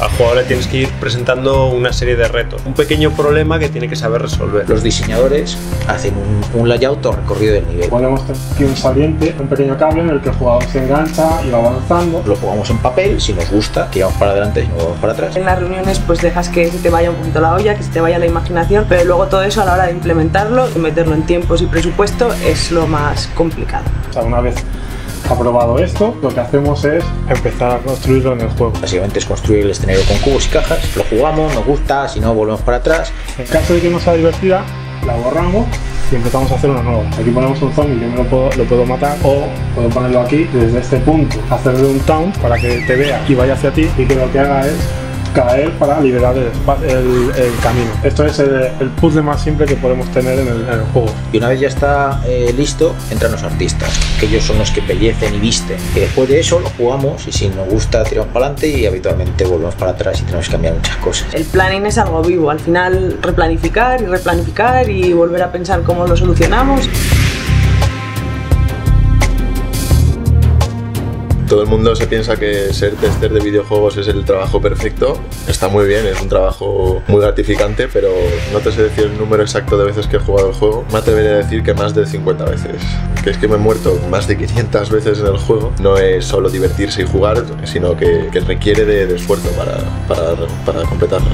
Al jugador le tienes que ir presentando una serie de retos, un pequeño problema que tiene que saber resolver. Los diseñadores hacen un layout o recorrido del nivel. Ponemos aquí un saliente, un pequeño cable en el que el jugador se engancha y va avanzando. Lo jugamos en papel, si nos gusta, tiramos para adelante y si nos vamos para atrás. En las reuniones pues dejas que se te vaya un poquito la olla, que se te vaya la imaginación, pero luego todo eso a la hora de implementarlo y meterlo en tiempos y presupuesto es lo más complicado. O sea, una vez aprobado esto, lo que hacemos es empezar a construirlo en el juego. Básicamente es construir el escenario con cubos y cajas, lo jugamos, nos gusta, si no volvemos para atrás. En caso de que no sea divertida, la borramos y empezamos a hacer una nueva. Aquí ponemos un zombie, yo lo puedo matar, o puedo ponerlo aquí, desde este punto, hacerle un taunt para que te vea y vaya hacia ti y que lo que haga es caer para liberar el camino. Esto es el puzzle más simple que podemos tener en el juego. Y una vez ya está listo, entran los artistas, que ellos son los que embellecen y visten. Y después de eso lo jugamos y si nos gusta tiramos para adelante y habitualmente volvemos para atrás y tenemos que cambiar muchas cosas. El planning es algo vivo, al final replanificar y replanificar y volver a pensar cómo lo solucionamos. Todo el mundo se piensa que ser tester de videojuegos es el trabajo perfecto. Está muy bien, es un trabajo muy gratificante, pero no te sé decir el número exacto de veces que he jugado el juego. Me atrevería a decir que más de 50 veces. Que es que me he muerto más de 500 veces en el juego. No es solo divertirse y jugar, sino que requiere de esfuerzo para completarlo.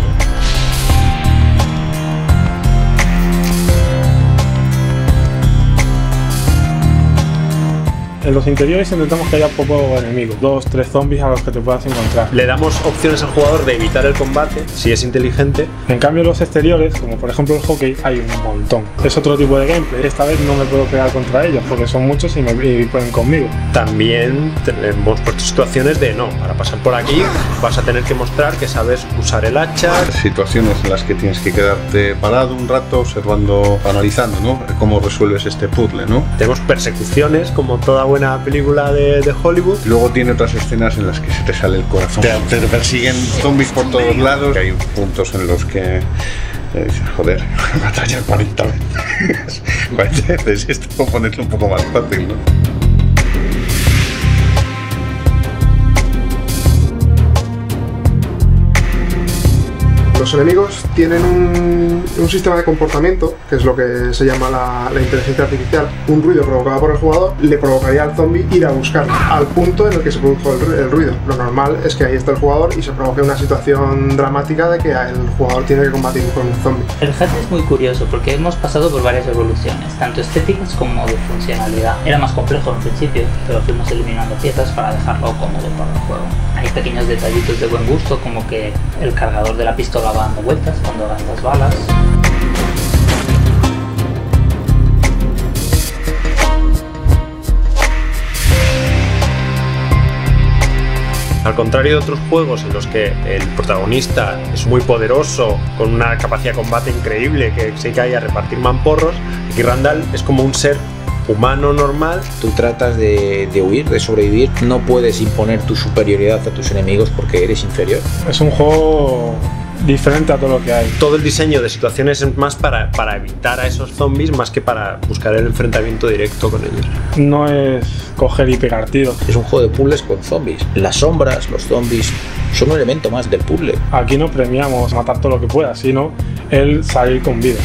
En los interiores intentamos que haya poco enemigo, 2 o 3 zombies a los que te puedas encontrar. Le damos opciones al jugador de evitar el combate, si es inteligente. En cambio en los exteriores, como por ejemplo el hockey, hay un montón. Es otro tipo de gameplay, esta vez no me puedo pegar contra ellos porque son muchos y pueden conmigo. También tenemos situaciones de para pasar por aquí vas a tener que mostrar que sabes usar el hacha. Situaciones en las que tienes que quedarte parado un rato observando, analizando, cómo resuelves este puzzle, Tenemos persecuciones como toda buena película de Hollywood. Luego tiene otras escenas en las que se te sale el corazón. Te persiguen zombies por todos lados. Hay puntos en los que dices, joder, batalla 40 veces. 40 veces, esto puedo ponerlo un poco más fácil, Los enemigos tienen un sistema de comportamiento, que es lo que se llama la inteligencia artificial. Un ruido provocado por el jugador le provocaría al zombie ir a buscarlo, al punto en el que se produjo el ruido. Lo normal es que ahí esté el jugador y se provoque una situación dramática de que el jugador tiene que combatir con un zombie. El jefe es muy curioso porque hemos pasado por varias evoluciones, tanto estéticas como de funcionalidad. Era más complejo al principio, pero fuimos eliminando piezas para dejarlo cómodo para el juego. Hay pequeños detallitos de buen gusto, como que el cargador de la pistola va dando vueltas cuando gastas balas. Al contrario de otros juegos en los que el protagonista es muy poderoso, con una capacidad de combate increíble, que se cae a repartir mamporros, aquí Randall es como un ser humano normal. Tú tratas de huir, de sobrevivir. No puedes imponer tu superioridad a tus enemigos porque eres inferior. Es un juego diferente a todo lo que hay. Todo el diseño de situaciones es más para evitar a esos zombies más que para buscar el enfrentamiento directo con ellos. No es coger y pegar tiros. Es un juego de puzzles con zombies. Las sombras, los zombies, son un elemento más del puzzle. Aquí no premiamos matar todo lo que puedas, sino el salir con vida.